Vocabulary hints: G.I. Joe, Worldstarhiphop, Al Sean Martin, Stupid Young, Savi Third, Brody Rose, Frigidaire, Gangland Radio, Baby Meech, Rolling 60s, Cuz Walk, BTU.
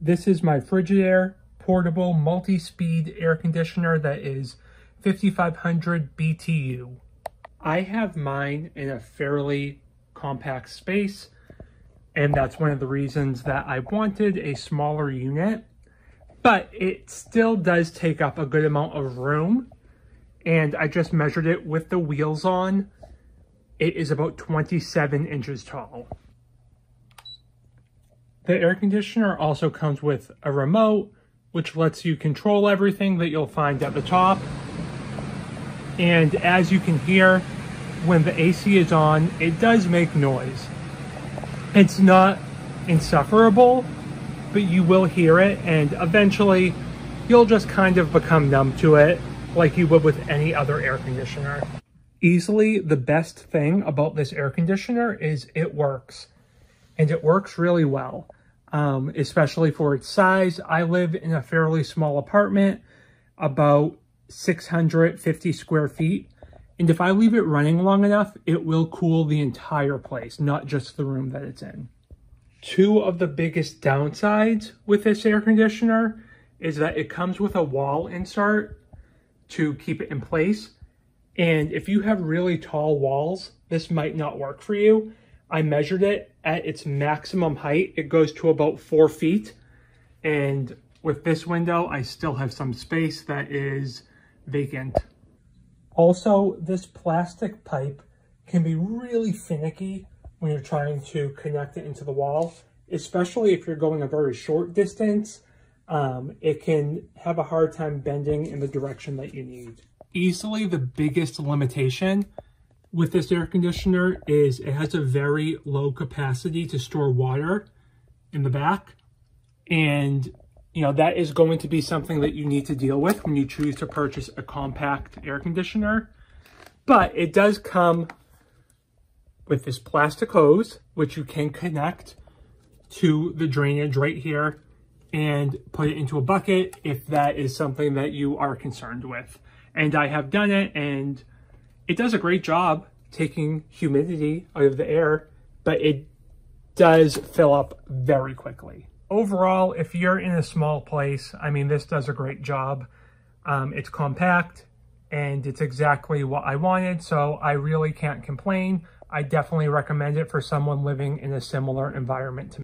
This is my Frigidaire portable multi-speed air conditioner that is 5,500 BTU. I have mine in a fairly compact space, and that's one of the reasons that I wanted a smaller unit, but it still does take up a good amount of room, and I just measured it with the wheels on. It is about 27 inches tall. The air conditioner also comes with a remote, which lets you control everything that you'll find at the top. And as you can hear, when the AC is on, it does make noise. It's not insufferable, but you will hear it, and eventually you'll just kind of become numb to it like you would with any other air conditioner. Easily the best thing about this air conditioner is it works. And it works really well, especially for its size. I live in a fairly small apartment, about 650 square feet. And if I leave it running long enough, it will cool the entire place, not just the room that it's in. Two of the biggest downsides with this air conditioner is that it comes with a wall insert to keep it in place. And if you have really tall walls, this might not work for you. I measured it at its maximum height. It goes to about 4 feet. And with this window, I still have some space that is vacant. Also, this plastic pipe can be really finicky when you're trying to connect it into the wall, especially if you're going a very short distance. It can have a hard time bending in the direction that you need. Easily the biggest limitation with this air conditioner is it has a very low capacity to store water in the back. And, you know, that is going to be something that you need to deal with when you choose to purchase a compact air conditioner. But it does come with this plastic hose, which you can connect to the drainage right here and put it into a bucket if that is something that you are concerned with. And I have done it, and it does a great job taking humidity out of the air, but it does fill up very quickly. Overall, if you're in a small place, I mean, this does a great job. It's compact, and it's exactly what I wanted, so I really can't complain. I definitely recommend it for someone living in a similar environment to me.